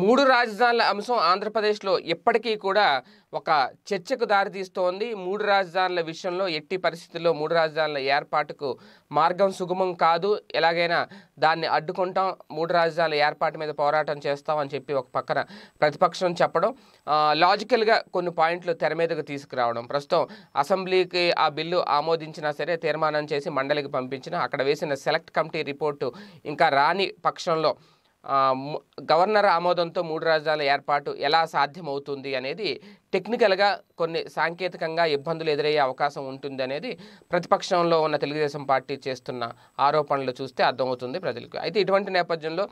మూడు రాజధానుల అంశం ఆంధ్రప్రదేశ్లో ఎప్పటికీ కూడా ఒక చర్చకు దారి తీస్తోంది. మూడు రాజధానుల విషయంలో ఎట్టి పరిస్థితుల్లో మూడు రాజధానుల ఏర్పాటుకు మార్గం సుగమం కాదు. ఎలాగైనా దాన్ని అడ్డుకుంటాం, మూడు రాజధానుల ఏర్పాటు మీద పోరాటం చేస్తాం అని చెప్పి ఒక పక్కన ప్రతిపక్షం చెప్పడం, లాజికల్గా కొన్ని పాయింట్లు తెర మీదకు తీసుకురావడం, ప్రస్తుతం అసెంబ్లీకి ఆ బిల్లు ఆమోదించినా సరే తీర్మానం చేసి మండలికి పంపించిన అక్కడ వేసిన సెలెక్ట్ కమిటీ రిపోర్టు ఇంకా రాని పక్షంలో గవర్నర్ ఆమోదంతో మూడు రాజధానుల ఏర్పాటు ఎలా సాధ్యమవుతుంది అనేది టెక్నికల్గా కొన్ని సాంకేతికంగా ఇబ్బందులు ఎదురయ్యే అవకాశం ఉంటుంది అనేది ప్రతిపక్షంలో ఉన్న తెలుగుదేశం పార్టీ చేస్తున్న ఆరోపణలు చూస్తే అర్థమవుతుంది ప్రజలకు. అయితే ఇటువంటి నేపథ్యంలో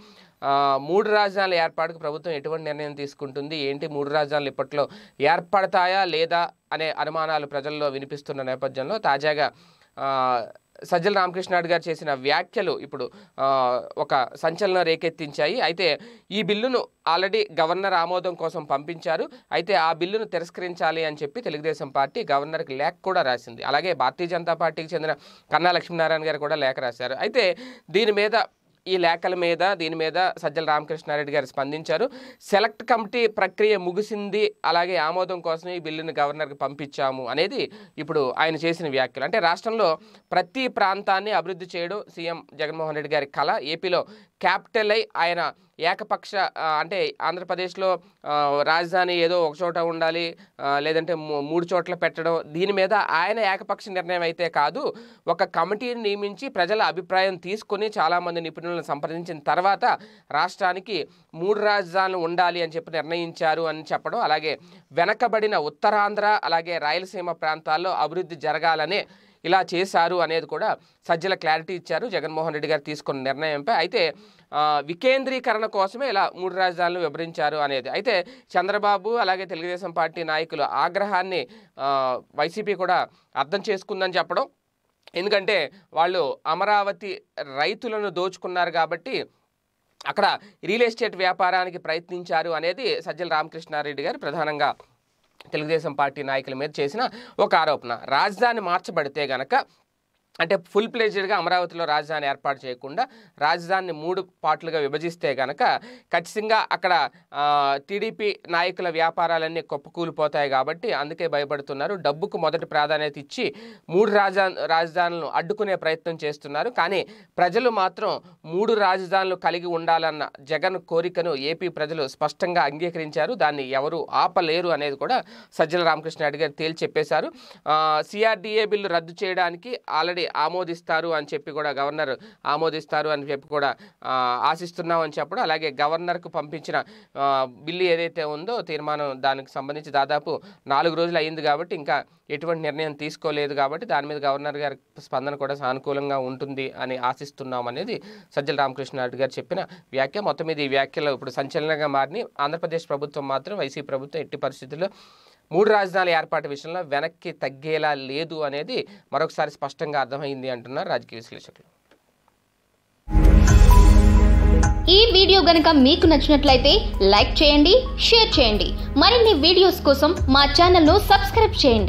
మూడు రాజధానుల ఏర్పాటుకు ప్రభుత్వం ఎటువంటి నిర్ణయం తీసుకుంటుంది, ఏంటి మూడు రాజధానులు ఇప్పట్లో ఏర్పడతాయా లేదా అనే అనుమానాలు ప్రజల్లో వినిపిస్తున్న నేపథ్యంలో తాజాగా సజ్జల రామకృష్ణారెడ్డి గారు చేసిన వ్యాఖ్యలు ఇప్పుడు ఒక సంచలనం రేకెత్తించాయి. అయితే ఈ బిల్లును ఆల్రెడీ గవర్నర్ ఆమోదం కోసం పంపించారు. అయితే ఆ బిల్లును తిరస్కరించాలి అని చెప్పి తెలుగుదేశం పార్టీ గవర్నర్కి లేఖ కూడా రాసింది. అలాగే భారతీయ జనతా పార్టీకి చెందిన కన్నా లక్ష్మీనారాయణ గారు కూడా లేఖ రాశారు. అయితే దీని మీద, ఈ లేఖల మీద, దీని మీద సజ్జల రామకృష్ణారెడ్డి గారు స్పందించారు. సెలెక్ట్ కమిటీ ప్రక్రియ ముగిసింది, అలాగే ఆమోదం కోసం ఈ బిల్లును గవర్నర్కి పంపించాము అనేది ఇప్పుడు ఆయన చేసిన వ్యాఖ్యలు. అంటే రాష్ట్రంలో ప్రతి ప్రాంతాన్ని అభివృద్ధి చేయడం సీఎం జగన్మోహన్ రెడ్డి గారి కళ. ఏపీలో క్యాపిటల్ అయి ఆయన ఏకపక్ష, అంటే ఆంధ్రప్రదేశ్లో రాజధాని ఏదో ఒక చోట ఉండాలి లేదంటే మూడు చోట్ల పెట్టడం, దీని మీద ఆయన ఏకపక్ష నిర్ణయం అయితే కాదు. ఒక కమిటీని నియమించి ప్రజల అభిప్రాయం తీసుకుని చాలామంది నిపుణులను సంప్రదించిన తర్వాత రాష్ట్రానికి మూడు రాజధానులు ఉండాలి అని చెప్పి నిర్ణయించారు అని చెప్పడం, అలాగే వెనకబడిన ఉత్తరాంధ్ర అలాగే రాయలసీమ ప్రాంతాల్లో అభివృద్ధి జరగాలనే ఇలా చేశారు అనేది కూడా సజ్జల క్లారిటీ ఇచ్చారు జగన్మోహన్ రెడ్డి గారు తీసుకున్న నిర్ణయంపై. అయితే వికేంద్రీకరణ కోసమే ఇలా మూడు రాజధానులు వివరించారు అనేది. అయితే చంద్రబాబు అలాగే తెలుగుదేశం పార్టీ నాయకులు ఆగ్రహాన్ని వైసీపీ కూడా అర్థం చేసుకుందని చెప్పడం, ఎందుకంటే వాళ్ళు అమరావతి రైతులను దోచుకున్నారు కాబట్టి అక్కడ రియల్ ఎస్టేట్ వ్యాపారానికి ప్రయత్నించారు అనేది సజ్జల రామకృష్ణారెడ్డి గారు ప్రధానంగా తెలుగుదేశం పార్టీ నాయకుల మీద చేసిన ఒక ఆరోపణ. రాజధాని మార్చబడితే గనక, అంటే ఫుల్ ప్లేజ్డ్గా అమరావతిలో రాజధాని ఏర్పాటు చేయకుండా రాజధానిని మూడు పార్ట్లుగా విభజిస్తే కనుక ఖచ్చితంగా అక్కడ టీడీపీ నాయకుల వ్యాపారాలన్నీ కుప్పకూలిపోతాయి కాబట్టి అందుకే భయపడుతున్నారు. డబ్బుకు మొదటి ప్రాధాన్యత ఇచ్చి మూడు రాజధానులను అడ్డుకునే ప్రయత్నం చేస్తున్నారు. కానీ ప్రజలు మాత్రం మూడు రాజధానులు కలిగి ఉండాలన్న జగన్ కోరికను ఏపీ ప్రజలు స్పష్టంగా అంగీకరించారు, దాన్ని ఎవరు ఆపలేరు అనేది కూడా సజ్జల రామకృష్ణారెడ్డి గారు తేల్చి చెప్పేశారు. సిఆర్డీఏ బిల్లు రద్దు చేయడానికి ఆల్రెడీ ఆమోదిస్తారు అని చెప్పి కూడా, గవర్నర్ ఆమోదిస్తారు అని చెప్పి కూడా ఆశిస్తున్నాం అని చెప్పడం, అలాగే గవర్నర్కు పంపించిన బిల్లు ఏదైతే ఉందో తీర్మానం దానికి సంబంధించి దాదాపు 4 రోజులు అయింది కాబట్టి ఇంకా ఎటువంటి నిర్ణయం తీసుకోలేదు కాబట్టి దాని మీద గవర్నర్ గారి స్పందన కూడా సానుకూలంగా ఉంటుంది అని ఆశిస్తున్నాం అనేది సజ్జల రామకృష్ణారెడ్డి గారు చెప్పిన వ్యాఖ్య. మొత్తం మీద ఈ వ్యాఖ్యలు ఇప్పుడు సంచలనంగా మారినాయి. ఆంధ్రప్రదేశ్ ప్రభుత్వం మాత్రం, వైసీపీ ప్రభుత్వం ఎట్టి పరిస్థితుల్లో మూడు రాజధానుల ఏర్పాటు విషయంలో వెనక్కి తగ్గేలా లేదు అనేది మరొకసారి స్పష్టంగా అర్థమైంది అంటున్నారు రాజకీయ విశ్లేషకులు. ఈ వీడియో గనుక మీకు నచ్చినట్లయితే లైక్ చేయండి, షేర్ చేయండి. మరిన్ని వీడియోస్ కోసం మా ఛానల్ను సబ్స్క్రైబ్ చేయండి.